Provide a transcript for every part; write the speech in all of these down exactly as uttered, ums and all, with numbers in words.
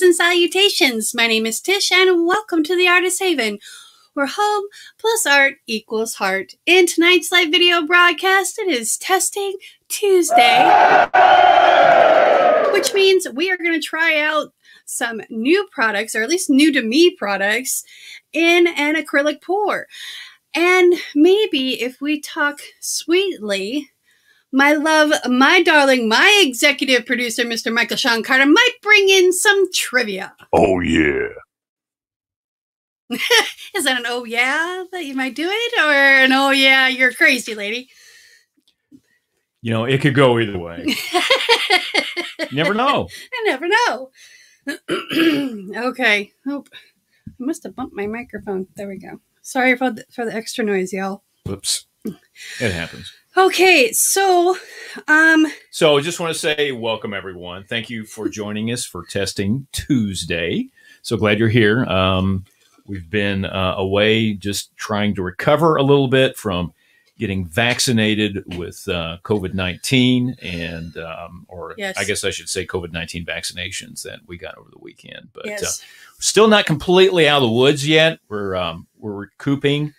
Greetings and salutations. My name is Tish and welcome to the Artist Haven, where home plus art equals heart. In tonight's live video broadcast, it is Testing Tuesday, which means we are going to try out some new products, or at least new to me products, in an acrylic pour. And maybe if we talk sweetly, my love, my darling, my executive producer, Mister Michael Sean Carter, might bring in some trivia. Oh, yeah. Is that an oh, yeah, that you might do it? Or an oh, yeah, you're crazy, lady? You know, it could go either way. You never know. I never know. Okay. Oh, I must have bumped my microphone. There we go. Sorry for the, for the extra noise, y'all. Oops. It happens. Okay, so um so I just want to say welcome everyone. Thank you for joining us for Testing Tuesday. So glad you're here. Um we've been uh, away just trying to recover a little bit from getting vaccinated with uh COVID nineteen and um or yes. I guess I should say COVID nineteen vaccinations that we got over the weekend, but yes. uh, still not completely out of the woods yet. We're um we're recouping.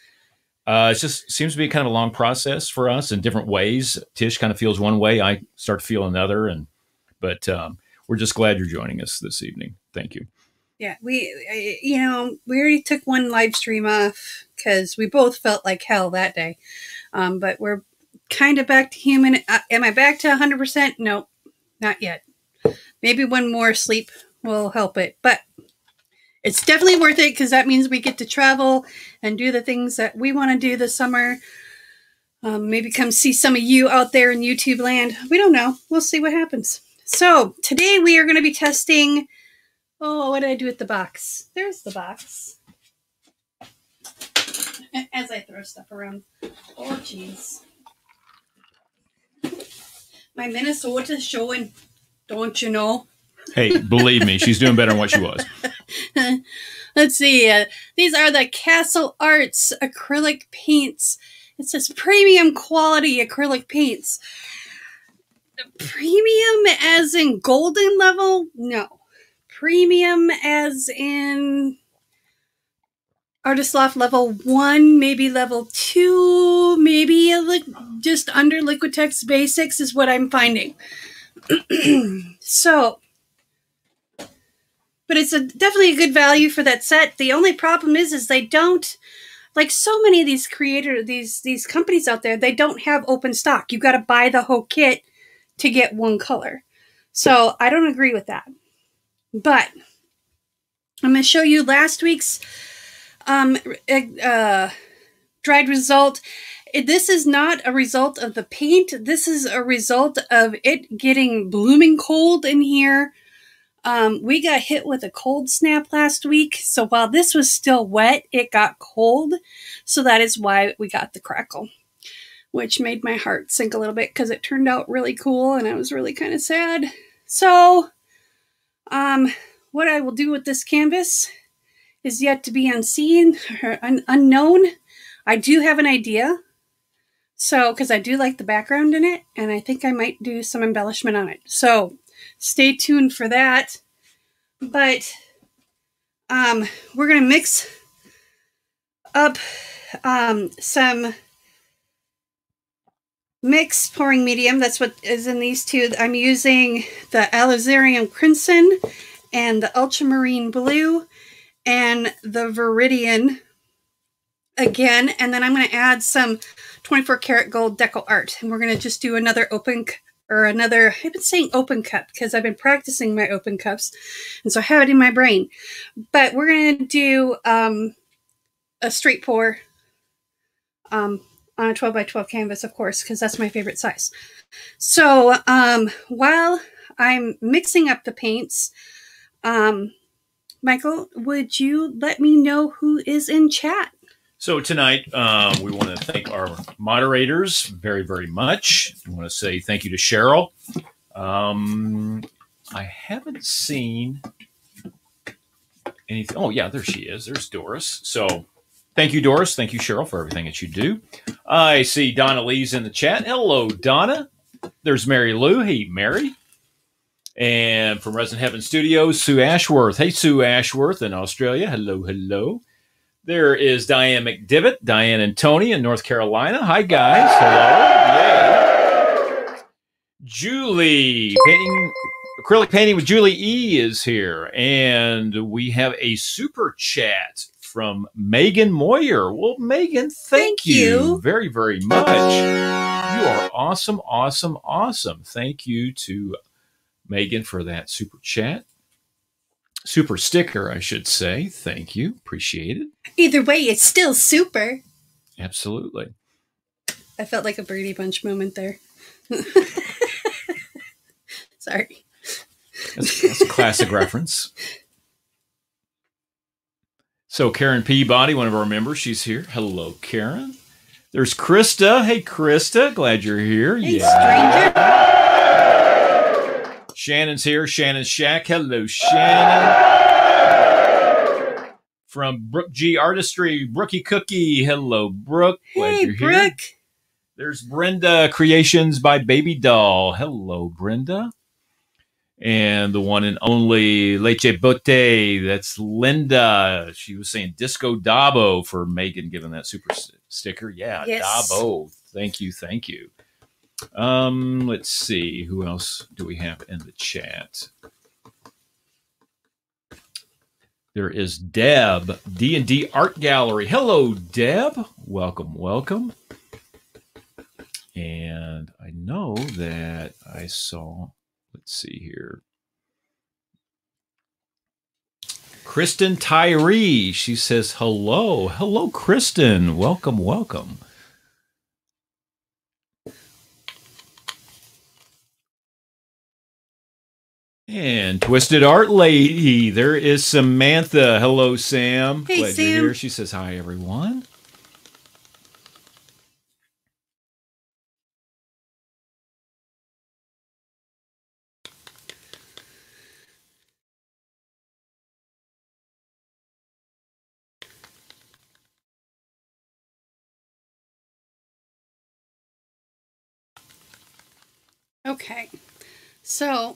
Uh, it just seems to be kind of a long process for us in different ways. Tish kind of feels one way. I start to feel another. And but um, we're just glad you're joining us this evening. Thank you. Yeah, we, you know, we already took one live stream off because we both felt like hell that day. Um, but we're kind of back to human. Uh, am I back to one hundred percent? No, not yet. Maybe one more sleep will help it. But it's definitely worth it because that means we get to travel and do the things that we want to do this summer. Um, maybe come see some of you out there in YouTube land. We don't know. We'll see what happens. So today we are going to be testing. Oh, what did I do with the box? There's the box. As I throw stuff around. Oh, geez. My Minnesota's showing, don't you know? Hey, believe me, she's doing better than what she was. Let's see. Uh, these are the Castle Arts acrylic paints. It says premium quality acrylic paints. Premium as in golden level? No. Premium as in Artist Loft level one, maybe level two, maybe a li just under Liquitex Basics is what I'm finding. So... but it's a, definitely a good value for that set. The only problem is, is they don't, like so many of these creator, these these companies out there, they don't have open stock. You've got to buy the whole kit to get one color. So I don't agree with that. But I'm going to show you last week's um, uh, dried result. This is not a result of the paint. This is a result of it getting blooming cold in here. Um, we got hit with a cold snap last week, so while this was still wet, it got cold, so that is why we got the crackle, which made my heart sink a little bit because it turned out really cool, and I was really kind of sad. So, um, what I will do with this canvas is yet to be unseen or un unknown. I do have an idea, so because I do like the background in it, and I think I might do some embellishment on it. So. Stay tuned for that, but um, we're going to mix up um, some mixed pouring medium. That's what is in these two. I'm using the Alizarin Crimson and the Ultramarine Blue and the Viridian again, and then I'm going to add some twenty-four karat gold Deco Art, and we're going to just do another open or another, I've been saying open cup because I've been practicing my open cups. And so I have it in my brain. But we're going to do um, a straight pour um, on a twelve by twelve canvas, of course, because that's my favorite size. So um, while I'm mixing up the paints, um, Michael, would you let me know who is in chat? So tonight, uh, we want to thank our moderators very, very much. I want to say thank you to Cheryl. Um, I haven't seen anything. Oh, yeah, there she is. There's Doris. So thank you, Doris. Thank you, Cheryl, for everything that you do. I see Donna Lee's in the chat. Hello, Donna. There's Mary Lou. Hey, Mary. And from Resin Heaven Studios, Sue Ashworth. Hey, Sue Ashworth in Australia. Hello, hello. There is Diane McDevitt, Diane and Tony in North Carolina. Hi, guys. Hello. Yeah. Julie, painting, acrylic painting with Julie E. is here. And we have a super chat from Megan Moyer. Well, Megan, thank, thank you. you very, very much. You are awesome, awesome, awesome. Thank you to Megan for that super chat. Super sticker, I should say. Thank you. Appreciate it. Either way, it's still super. Absolutely. I felt like a Brady Bunch moment there. Sorry. That's, that's a classic reference. So Karen Peabody, one of our members, she's here. Hello, Karen. There's Krista. Hey, Krista. Glad you're here. Hey, yeah. Stranger. Shannon's here. Shannon Shack. Hello, Shannon. From Brooke G Artistry, Brookie Cookie. Hello, Brooke. Glad hey, you're Brooke. Here. There's Brenda Creations by Baby Doll. Hello, Brenda. And the one and only Leche Botte. That's Linda. She was saying Disco Dabo for Megan, giving that super sticker. Yeah, yes. Dabo. Thank you. Thank you. Um, let's see. Who else do we have in the chat? There is Deb, D and D Art Gallery. Hello, Deb. Welcome, welcome. And I know that I saw, let's see here. Kristen Tyree. She says, hello. Hello, Kristen. Welcome, welcome. And Twisted Art Lady, there is Samantha. Hello, Sam. Hey, Glad Sam. You're here. She says hi, everyone. Okay, so...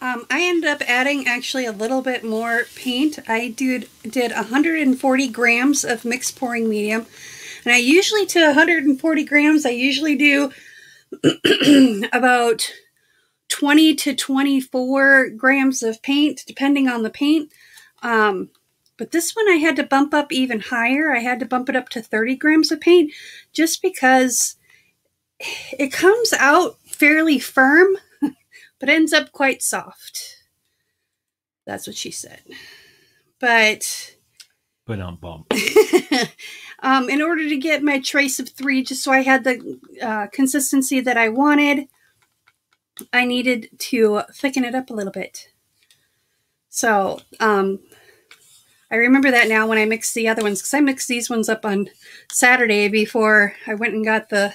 Um, I ended up adding actually a little bit more paint. I did, did one hundred forty grams of mixed pouring medium. And I usually, to one hundred forty grams, I usually do about twenty to twenty-four grams of paint, depending on the paint. Um, but this one I had to bump up even higher. I had to bump it up to thirty grams of paint just because it comes out fairly firm. But ends up quite soft. That's what she said. But, but I'm bummed. um, in order to get my trace of three, just so I had the uh, consistency that I wanted, I needed to thicken it up a little bit. So um, I remember that now when I mixed the other ones, because I mixed these ones up on Saturday before I went and got the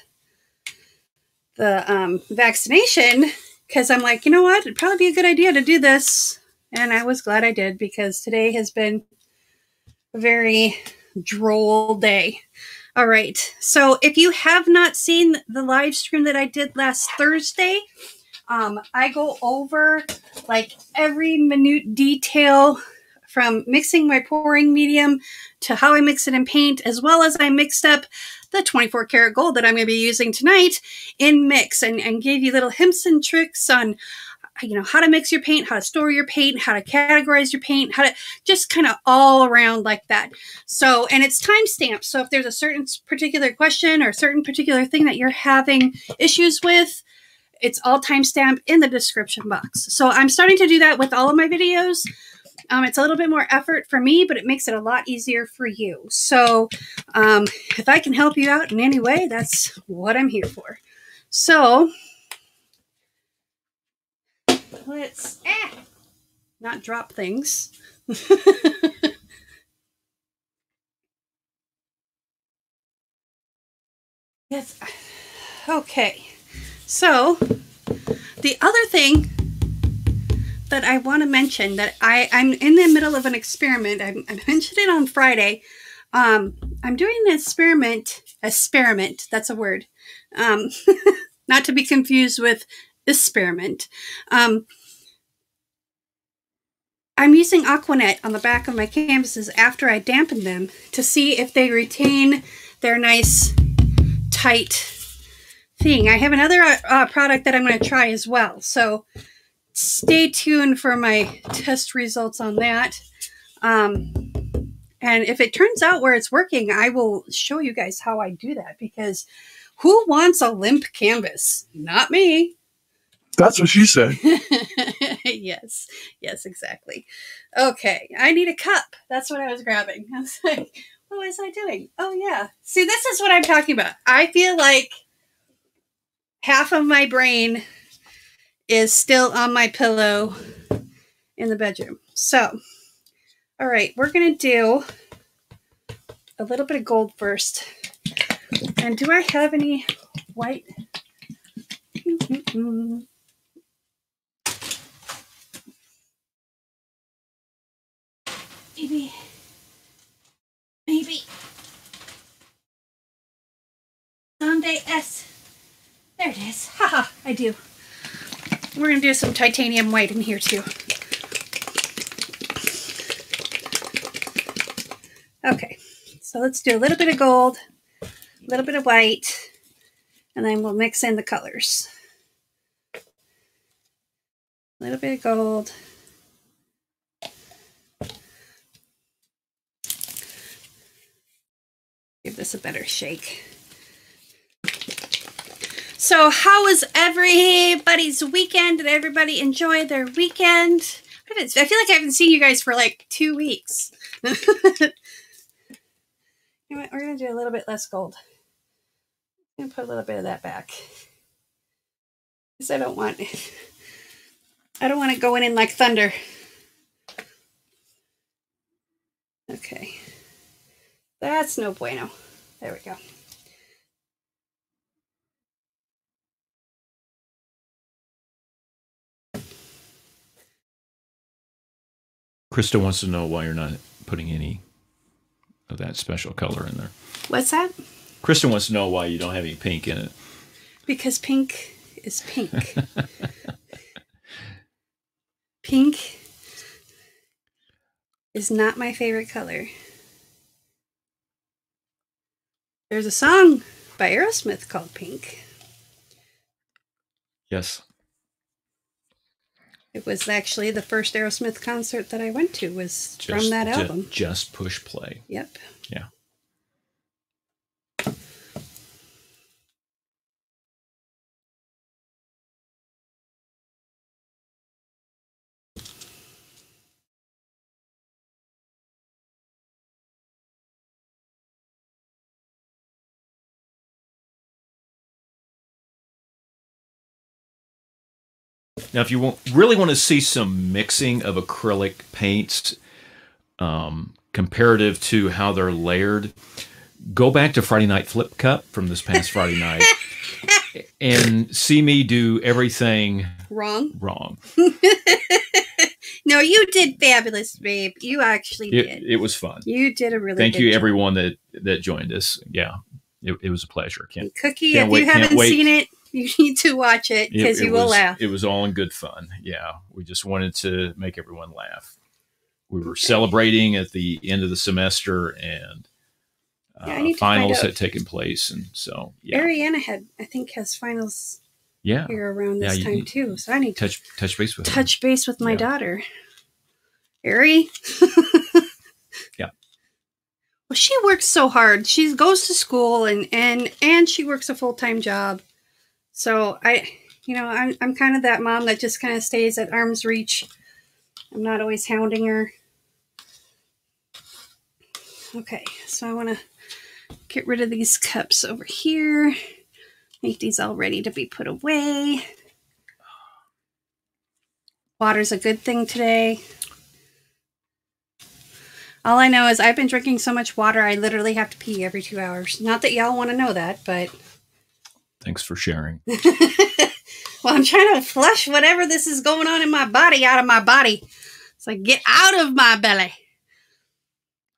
the um, vaccination. Because I'm like, you know what? It'd probably be a good idea to do this. And I was glad I did, because today has been a very droll day. All right. So if you have not seen the live stream that I did last Thursday, um, I go over like every minute detail from mixing my pouring medium to how I mix it in paint, as well as I mixed up the twenty-four karat gold that I'm going to be using tonight in mix, and, and gave you little hints and tricks on, you know, how to mix your paint, how to store your paint, how to categorize your paint, how to just kind of all around like that. So, and it's time stamped. So if there's a certain particular question or a certain particular thing that you're having issues with, it's all time stamped in the description box. So I'm starting to do that with all of my videos. Um, it's a little bit more effort for me, but it makes it a lot easier for you. So um, if I can help you out in any way, that's what I'm here for. So let's eh, not drop things. Yes. Okay. So the other thing that I want to mention that I, I'm in the middle of an experiment. I, I mentioned it on Friday. Um, I'm doing an experiment, experiment, that's a word, um, not to be confused with experiment. Um, I'm using Aquanet on the back of my canvases after I dampen them to see if they retain their nice tight thing. I have another uh, product that I'm going to try as well, so stay tuned for my test results on that. Um, and if it turns out where it's working, I will show you guys how I do that, because who wants a limp canvas? Not me. That's what she said. Yes. Yes, exactly. Okay. I need a cup. That's what I was grabbing. I was like, what was I doing? Oh, yeah. See, this is what I'm talking about. I feel like half of my brain is still on my pillow in the bedroom. So, all right. We're going to do a little bit of gold first. And do I have any white? Mm-hmm. Maybe. Maybe. Sunday S. There it is. Haha, ha, I do. We're going to do some titanium white in here too. Okay, so let's do a little bit of gold, a little bit of white, and then we'll mix in the colors. A little bit of gold. Give this a better shake. So how was everybody's weekend? Did everybody enjoy their weekend? I feel like I haven't seen you guys for like two weeks. You know what? We're going to do a little bit less gold. I'm going to put a little bit of that back. Because I don't want, I don't want it going in like thunder. Okay. That's no bueno. There we go. Krista wants to know why you're not putting any of that special color in there. What's that? Krista wants to know why you don't have any pink in it. Because pink is pink. Pink is not my favorite color. There's a song by Aerosmith called Pink. Yes. It was actually the first Aerosmith concert that I went to was just from that album. Just push play. Yep. Yeah. Now, if you want, really want to see some mixing of acrylic paints um, comparative to how they're layered, go back to Friday Night Flip Cup from this past Friday night and see me do everything wrong. Wrong. No, you did fabulous, babe. You actually it, did. It was fun. You did a really Thank good you, job. everyone that, that joined us. Yeah, it, it was a pleasure. Can't, Cookie, can't if wait, you haven't wait. seen it, you need to watch it because you will was, laugh. It was all in good fun. Yeah. We just wanted to make everyone laugh. We were okay. celebrating at the end of the semester and uh, yeah, finals had taken place. And so, yeah. Ariana had, I think, has finals yeah. here around this yeah, time need, too. So I need touch, to touch base with touch her. base with my yeah. daughter. Ari. Yeah. Well, she works so hard. She goes to school and, and, and she works a full-time job. So I, you know, I'm, I'm kind of that mom that just kind of stays at arm's reach. I'm not always hounding her. Okay, so I want to get rid of these cups over here. Make these all ready to be put away. Water's a good thing today. All I know is I've been drinking so much water, I literally have to pee every two hours. Not that y'all want to know that, but... Thanks for sharing. Well, I'm trying to flush whatever this is going on in my body out of my body. It's like, get out of my belly.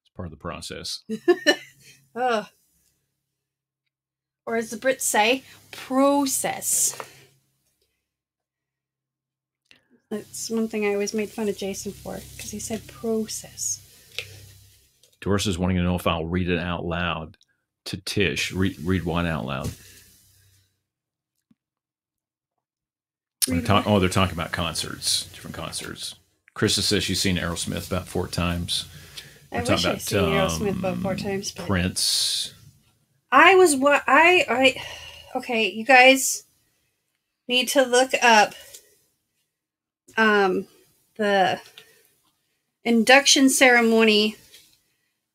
It's part of the process. Oh. Or as the Brits say, process. That's one thing I always made fun of Jason for, because he said process. Doris is wanting to know if I'll read it out loud to Tish. Read, read one out loud. They're talk, oh, they're talking about concerts, different concerts. Krista says she's seen Aerosmith about four times. I I'm wish I'd seen um, Aerosmith about four times. But Prince. I was what I I. Okay, you guys need to look up um, the induction ceremony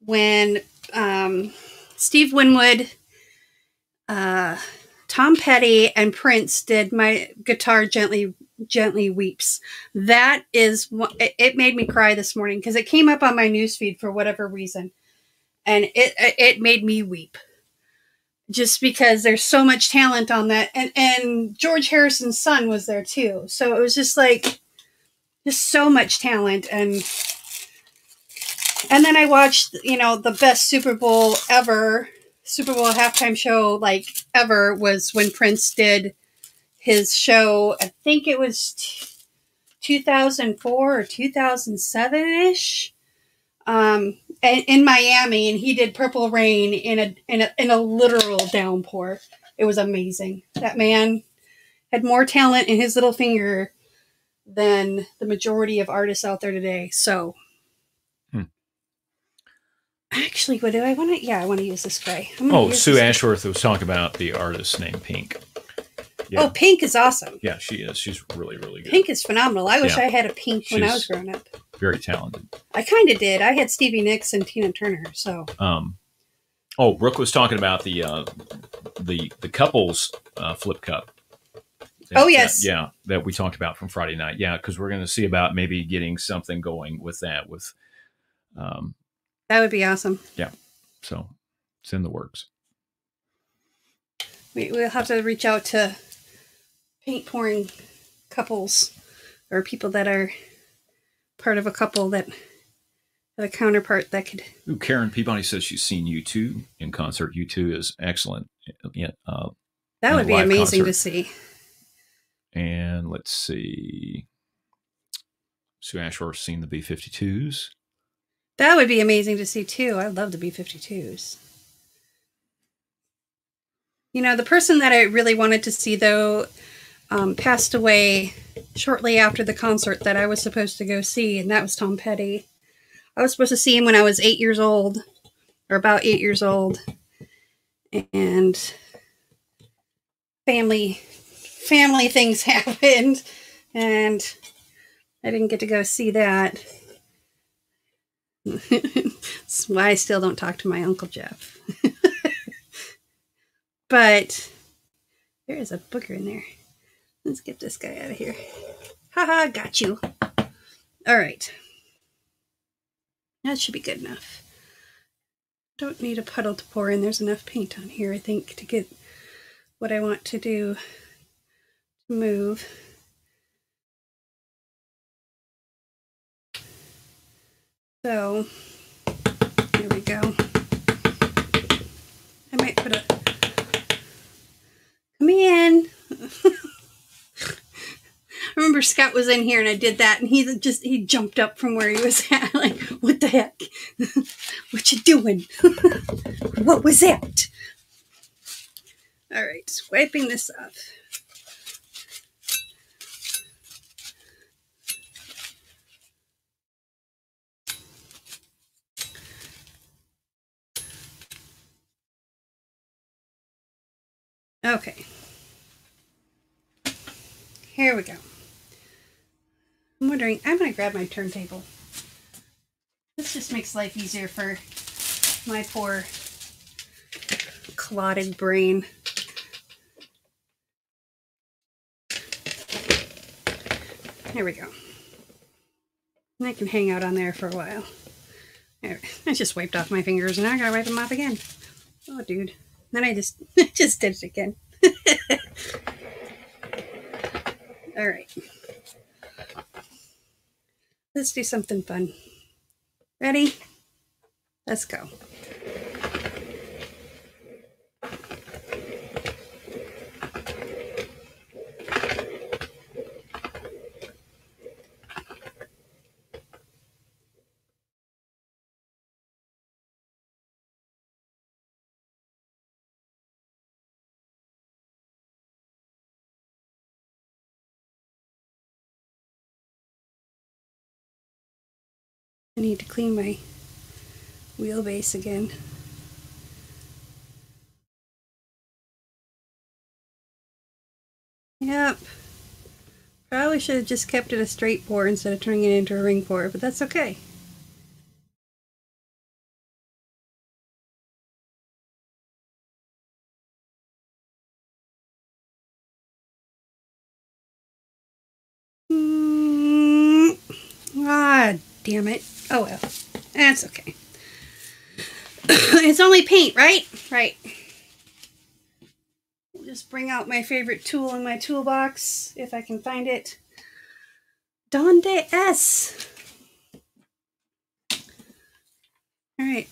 when um, Steve Winwood, uh, Tom Petty, and Prince did My Guitar Gently Gently Weeps. That is what, it made me cry this morning because it came up on my newsfeed for whatever reason, and it it made me weep. Just because there's so much talent on that. And, and George Harrison's son was there too. So it was just like, just so much talent. And, and then I watched, you know, the best Super Bowl ever, Super Bowl halftime show, like ever, was when Prince did his show. I think it was two thousand four or two thousand seven-ish. Um, in Miami, and he did Purple Rain in a, in a in a literal downpour. It was amazing. That man had more talent in his little finger than the majority of artists out there today. So, hmm. actually, what do I want to? Yeah, I want to use this spray. Oh, Sue Ashworth was talking about the artist named Pink. Yeah. Oh, Pink is awesome. Yeah, she is. She's really, really good. Pink is phenomenal. I wish yeah. I had a Pink She's when I was growing up. Very talented. I kind of did. I had Stevie Nicks and Tina Turner. So. Um, oh, Brooke was talking about the uh, the the couples uh, flip cup. That, oh yes. That, yeah, that we talked about from Friday night. Yeah, because we're going to see about maybe getting something going with that. With. Um, that would be awesome. Yeah. So, it's in the works. We, we'll have to reach out to paint pouring couples or people that are part of a couple that have a counterpart that could. Ooh, Karen Peabody says she's seen U two in concert. U two is excellent. Yeah, uh, that would be amazing concert. to see. And let's see. Sue Ashworth's seen the B fifty-twos. That would be amazing to see too. I love the B fifty-twos. You know, the person that I really wanted to see, though, um, passed away shortly after the concert that I was supposed to go see, and that was Tom Petty. I was supposed to see him when I was eight years old, or about eight years old, and family, family things happened, and I didn't get to go see that. That's why I still don't talk to my Uncle Jeff. But there is a booger in there. Let's get this guy out of here. Haha, got you. All right. That should be good enough. Don't need a puddle to pour in. There's enough paint on here, I think, to get what I want to do. Move. So, there we go. I might put a... Come in. I remember Scott was in here and I did that and he just, he jumped up from where he was at. Like, what the heck? What you doing? What was that? All right, wiping this off. Okay, here we go. I'm wondering, I'm going to grab my turntable. This just makes life easier for my poor clotted brain. There we go. And I can hang out on there for a while. There, I just wiped off my fingers and now I got to wipe them off again. Oh, dude. Then I just, just did it again. All right. Let's do something fun. Ready? Let's go. I need to clean my wheelbase again. Yep. Probably should have just kept it a straight pour instead of turning it into a ring pour, but that's okay. Mm. Ah, damn it. Oh well. That's okay. It's only paint, right? Right. Just bring out my favorite tool in my toolbox, if I can find it. Donde es? Alright,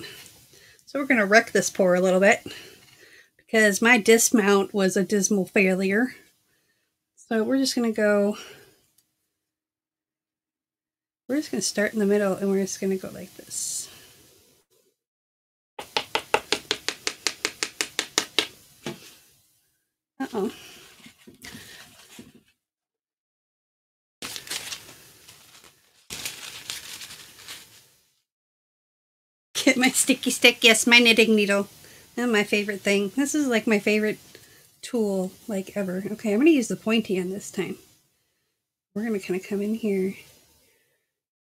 so we're going to wreck this pour a little bit, because my dismount was a dismal failure. So we're just going to go, we're just going to start in the middle, and we're just going to go like this. Uh-oh. Get my sticky stick. Yes, my knitting needle. That's my favorite thing. This is like my favorite tool, like, ever. Okay, I'm going to use the pointy end this time. We're going to kind of come in here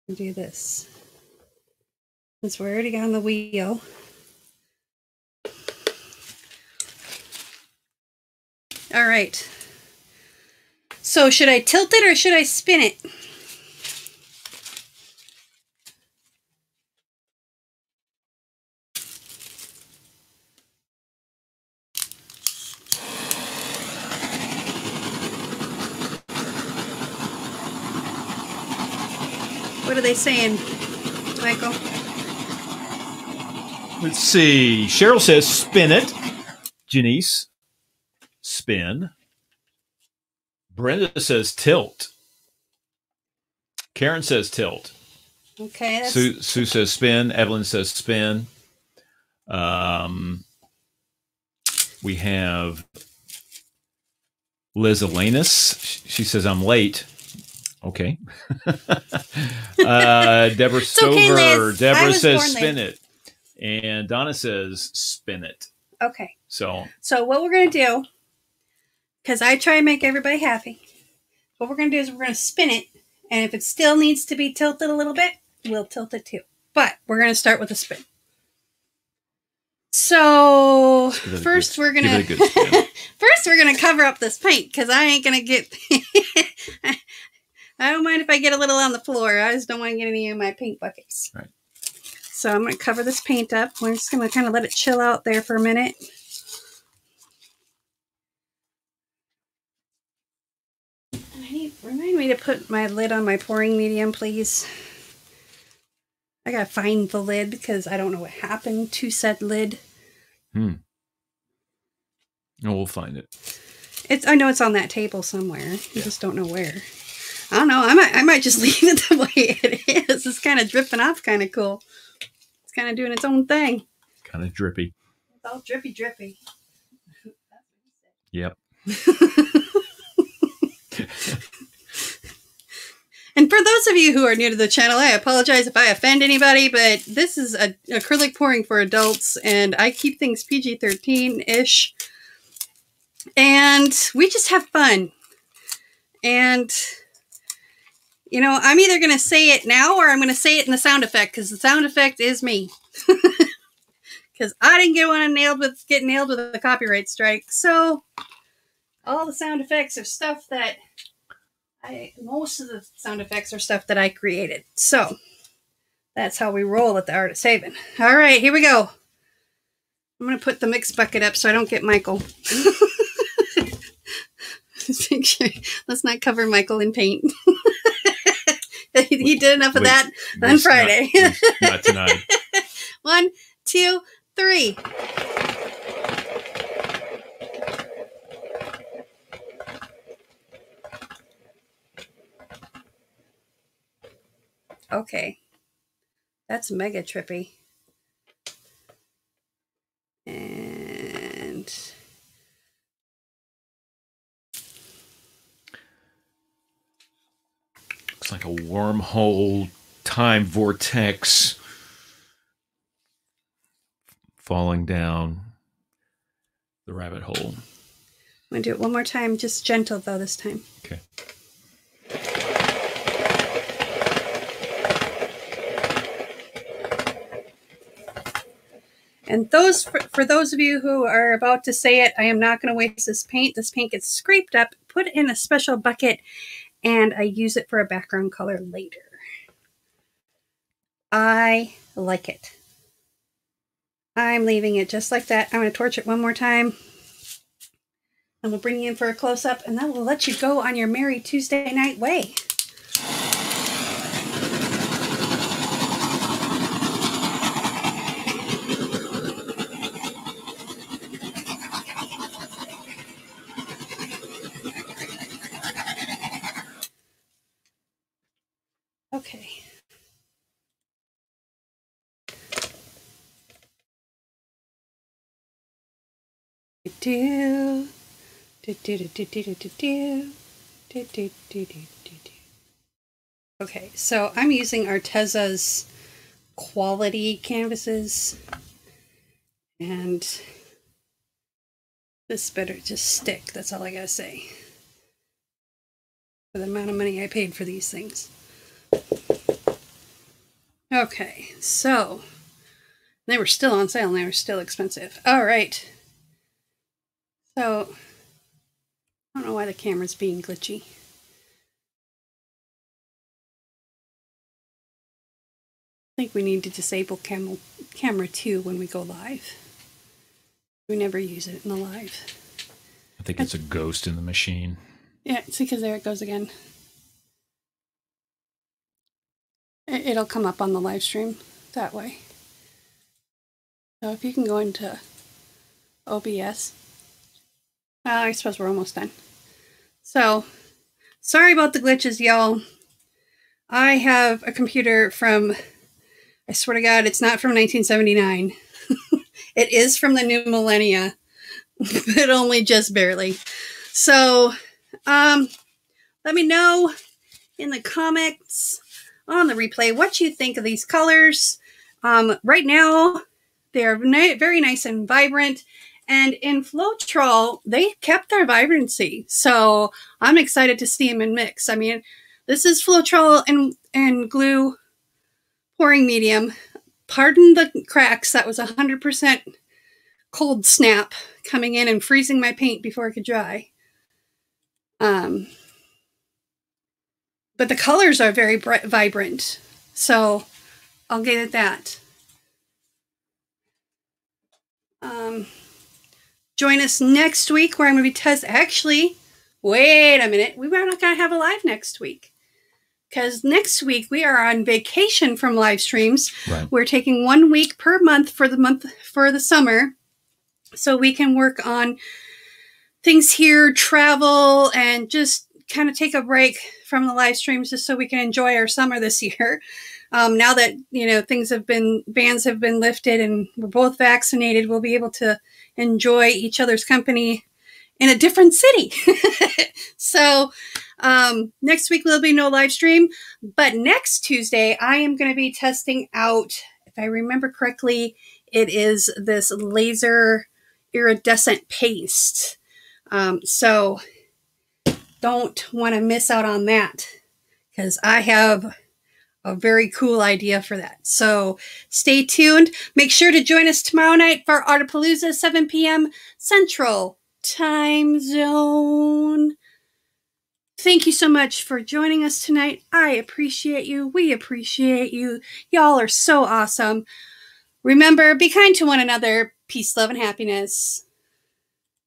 and do this. Since we're already on the wheel. All right, so should I tilt it or should I spin it? What are they saying, Michael? Let's see, Cheryl says spin it, Janice. Spin. Brenda says tilt. Karen says tilt. Okay. That's... Sue, Sue says spin. Evelyn says spin. Um, we have Liz Alanis. She says I'm late. Okay. uh, Deborah Stover. Okay, Deborah says spin late. It. And Donna says spin it. Okay. So. So what we're gonna do. Because I try and make everybody happy. What we're going to do is we're going to spin it. And if it still needs to be tilted a little bit, we'll tilt it too. But we're going to start with a spin. So first we're going to first we're going to cover up this paint because I ain't going to get. I don't mind if I get a little on the floor. I just don't want to get any of my paint buckets. Right. So I'm going to cover this paint up. We're just going to kind of let it chill out there for a minute. Remind me to put my lid on my pouring medium, please. I gotta find the lid because I don't know what happened to said lid. Hmm. No, we'll find it. It's. I know it's on that table somewhere. I yeah. just don't know where. I don't know. I might. I might just leave it the way it is. It's kind of dripping off. Kind of cool. It's kind of doing its own thing. Kind of drippy. It's all drippy, drippy. Yep. And for those of you who are new to the channel, I apologize if I offend anybody, but this is a acrylic pouring for adults, and I keep things P G thirteen-ish. And we just have fun. And, you know, I'm either going to say it now or I'm going to say it in the sound effect, because the sound effect is me. Because I didn't get one nailed with, get nailed with a copyright strike. So all the sound effects are stuff that... I, most of the sound effects are stuff that I created. So that's how we roll at the Artist Haven. All right, here we go. I'm going to put the mix bucket up so I don't get Michael. Just make sure, let's not cover Michael in paint. he, he did enough of Wait, that on Friday. Not, not tonight. One, two, three. Okay, that's mega trippy. And looks like a wormhole time vortex falling down the rabbit hole. I'm going to do it one more time. Just gentle, though, this time. Okay. And those, for, for those of you who are about to say it, I am not going to waste this paint. This paint gets scraped up, put in a special bucket, and I use it for a background color later. I like it. I'm leaving it just like that. I'm going to torch it one more time. And we'll bring you in for a close-up, and then we'll let you go on your merry Tuesday night way. Okay. Do do do do do do do do do do do do. Okay, so I'm using Arteza's quality canvases, and this better just stick. That's all I gotta say. For the amount of money I paid for these things. Okay, so they were still on sale and they were still expensive. All right. So, I don't know why the camera's being glitchy. I think we need to disable cam camera two when we go live. We never use it in the live. I think it's a ghost in the machine. Yeah, see, because there it goes again. It'll come up on the live stream that way. So if you can go into O B S. Well, I suppose we're almost done. So, sorry about the glitches, y'all. I have a computer from, I swear to God, it's not from nineteen seventy-nine. It is from the new millennia, but only just barely. So, um, let me know in the comments on the replay what you think of these colors. Um, right now, they are ni- very nice and vibrant. And in Floetrol, they kept their vibrancy. So I'm excited to see them in mix. I mean, this is Floetrol and, and glue pouring medium. Pardon the cracks. That was one hundred percent cold snap coming in and freezing my paint before it could dry. Um, but the colors are very bright, vibrant. So I'll get at that. Um... Join us next week where I'm going to be test. Actually, wait a minute. We are not going to have a live next week because next week we are on vacation from live streams. Right. We're taking one week per month for the month for the summer, so we can work on things here, travel, and just kind of take a break from the live streams, just so we can enjoy our summer this year. Um, now that you know things have been bans have been lifted and we're both vaccinated, we'll be able to enjoy each other's company in a different city. So um, next week there'll be no live stream, but next Tuesday I am going to be testing out, if I remember correctly, it is this laser iridescent paste. Um, so don't want to miss out on that because I have a very cool idea for that. So stay tuned. Make sure to join us tomorrow night for Artapalooza, seven p m Central Time Zone. Thank you so much for joining us tonight. I appreciate you. We appreciate you. Y'all are so awesome. Remember, be kind to one another. Peace, love, and happiness.